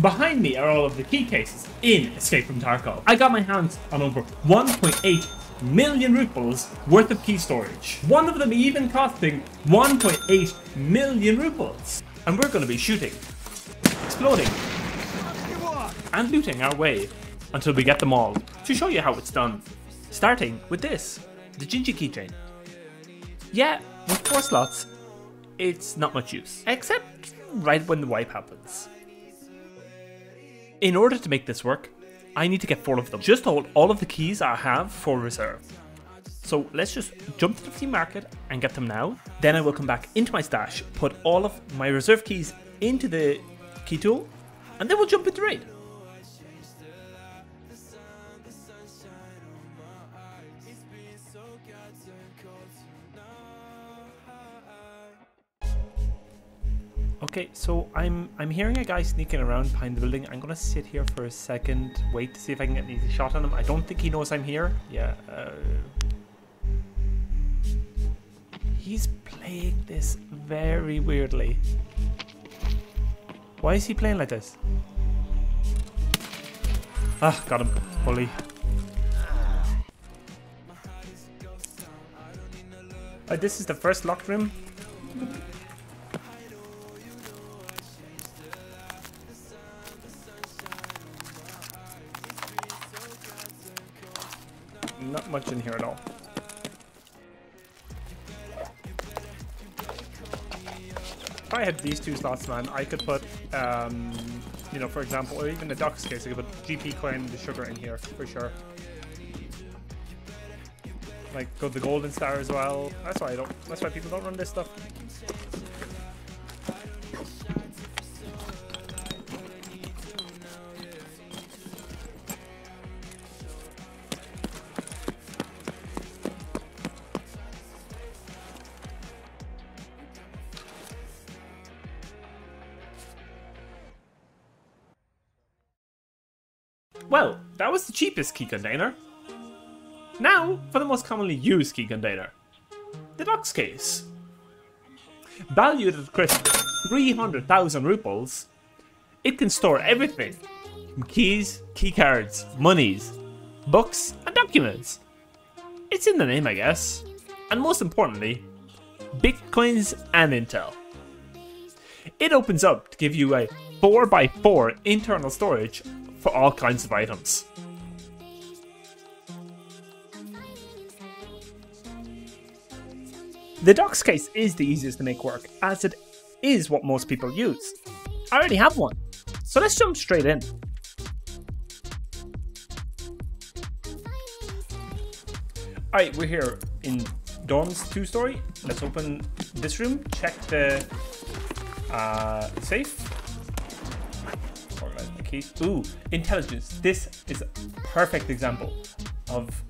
Behind me are all of the key cases in Escape from Tarkov. I got my hands on over 1.8 million rubles worth of key storage. One of them even costing 1.8 million rubles. And we're going to be shooting, exploding, and looting our way until we get them all. To show you how it's done, starting with this, the Jinji keychain. Yeah, with 4 slots, it's not much use, except right when the wipe happens. In order to make this work, I need to get 4 of them, just to hold all of the keys I have for reserve. So let's just jump to the flea market and get them now. Then I will come back into my stash, put all of my reserve keys into the Keytool, and then we'll jump into raid. Okay, so I'm hearing a guy sneaking around behind the building. I'm gonna sit here for a second, wait to see if I can get an easy shot on him. I don't think he knows I'm here. Yeah, he's playing this very weirdly. Why is he playing like this? Ah, got him, bully. This is the first locked room. Not much in here at all. If I had these 2 slots, man, I could put, you know, for example, or even a Docs case, I could put GP coin and the sugar in here, for sure. Like, go the golden star as well. That's why I don't, that's why people don't run this stuff. Well, that was the cheapest key container. Now, for the most commonly used key container, the Docs case. Valued at crisp 300,000 rubles, it can store everything from keys, key cards, monies, books, and documents. It's in the name, I guess. And most importantly, bitcoins and intel. It opens up to give you a 4x4 internal storage for all kinds of items. The Docs case is the easiest to make work, as it is what most people use. I already have one, so let's jump straight in. Alright, we're here in Dorms 2-story. Let's open this room, check the safe. Ooh, intelligence. This is a perfect example of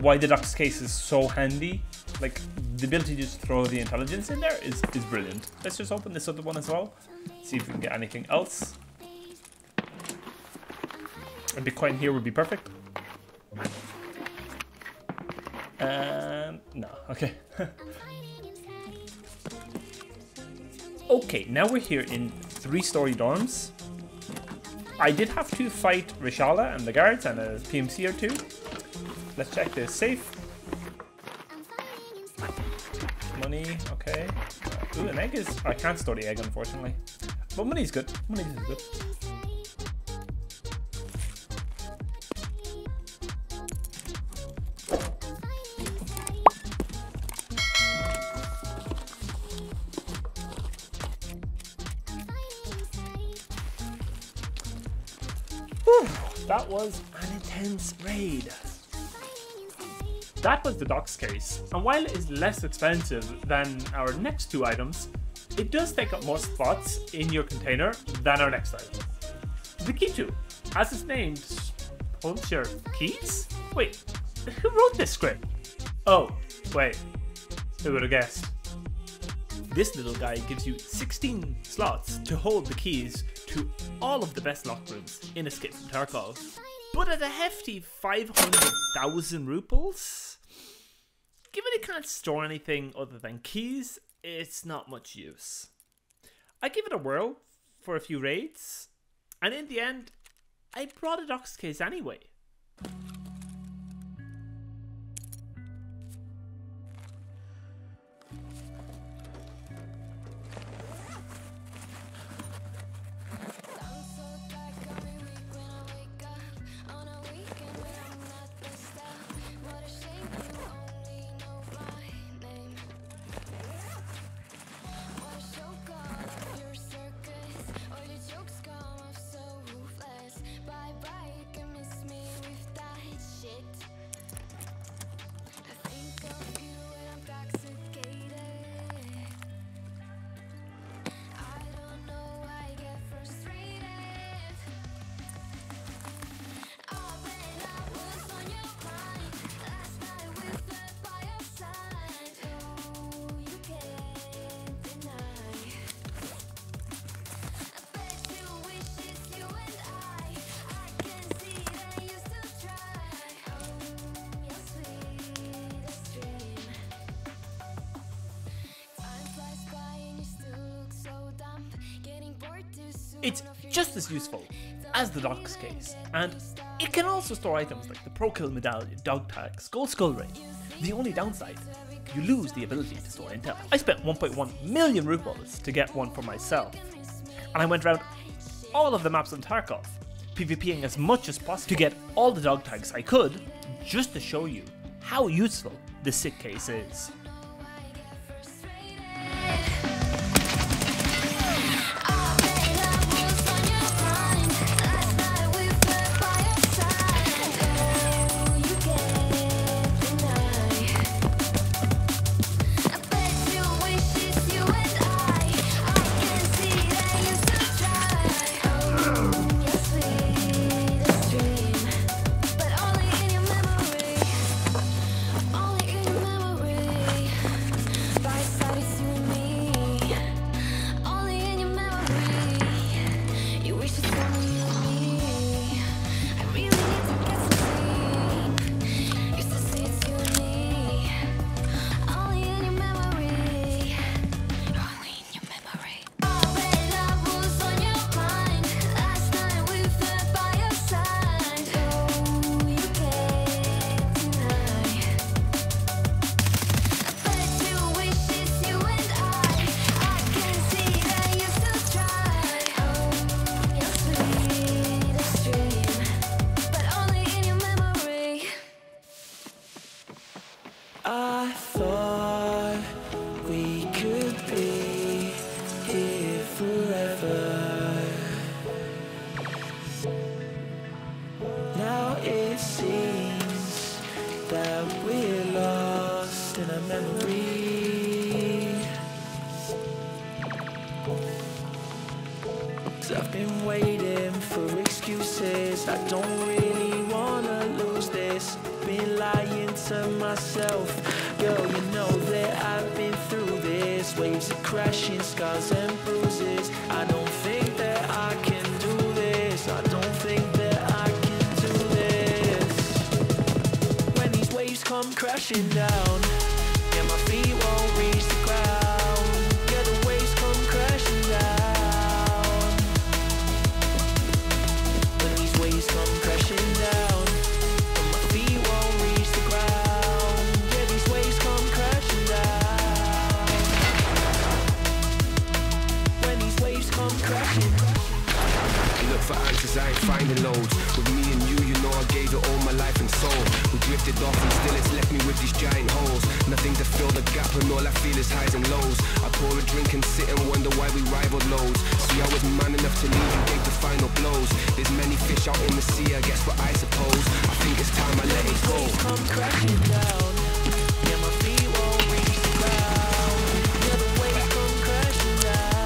why the Docs case is so handy. Like, the ability to just throw the intelligence in there is brilliant. Let's just open this other one as well. See if we can get anything else. A Bitcoin here would be perfect. No, okay. Okay, now we're here in 3-story dorms. I did have to fight Rishala and the guards and a PMC or 2. Let's check this safe. Money, okay. Ooh, an egg is... I can't store the egg, unfortunately. But money's good. Money is good. That was an intense raid. That was the Docs case, and while it is less expensive than our next 2 items, it does take up more spots in your container than our next item. The Keytool, as it's named, holds your keys? Wait, who wrote this script? Oh, wait, who would have guessed? This little guy gives you 16 slots to hold the keys to all of the best locked rooms in Escape from Tarkov, but at a hefty 500,000 rubles? Given it can't store anything other than keys, it's not much use. I give it a whirl for a few raids, And in the end, I brought a Docs case anyway. It's just as useful as the Docs case, and it can also store items like the Pro Kill Medallion, Dog Tags, Gold Skull Ring. The only downside, you lose the ability to store intel. I spent 1.1 million rubles to get one for myself, and I went around all of the maps on Tarkov, PvPing as much as possible to get all the Dog Tags I could, just to show you how useful the SICC case is. I've been waiting for excuses. I don't really wanna lose this. Been lying to myself. Yo, you know that I've been through this. Waves are crashing, scars and bruises. I don't think that I can do this. I don't think that I can do this. When these waves come crashing down, and my feet won't reach the ground. I ain't finding loads. With me and you, you know I gave it all my life and soul. We drifted off and still it's left me with these giant holes. Nothing to fill the gap and all I feel is highs and lows. I pour a drink and sit and wonder why we rivaled loads. See, I was man enough to leave, you gave the final blows. There's many fish out in the sea, I guess what I suppose. I think it's time I let it go. Come crashing down. Yeah, my feet won't reach the ground. Yeah, the waves come crashing down.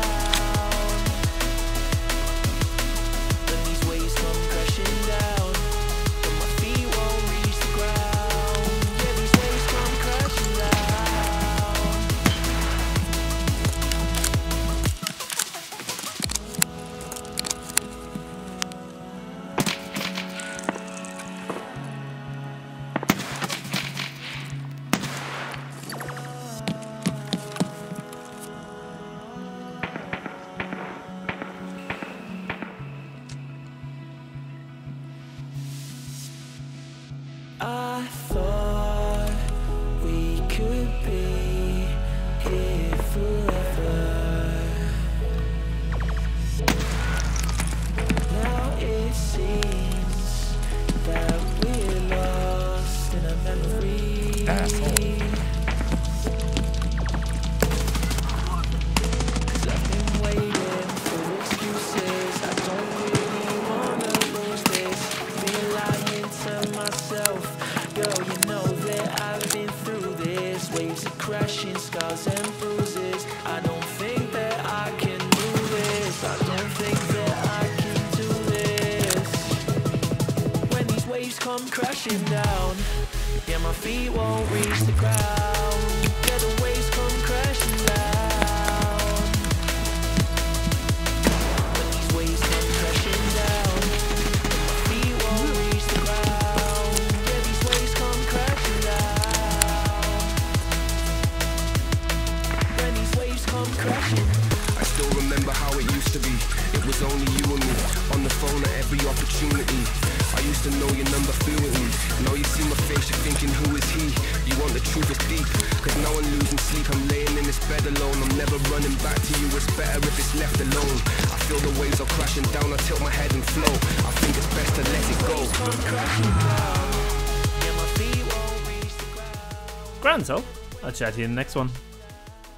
crashing down. Yeah, my feet won't reach the ground. Yeah, the waves come crashing down. But these waves come crashing down. Yeah, my feet won't reach the ground. Yeah, these waves come crashing down. When these waves come crashing. I still remember how it used to be. It was only you and me, on the phone at every opportunity. I used to know your number fluently. Now you see my face, you're thinking, who is he? You want the truth, it's deep. Cause now I'm losing sleep, I'm laying in this bed alone. I'm never running back to you, it's better if it's left alone. I feel the waves are crashing down, I tilt my head and flow. I think it's best to let it go. Grandzo, I'll chat to you in the next one.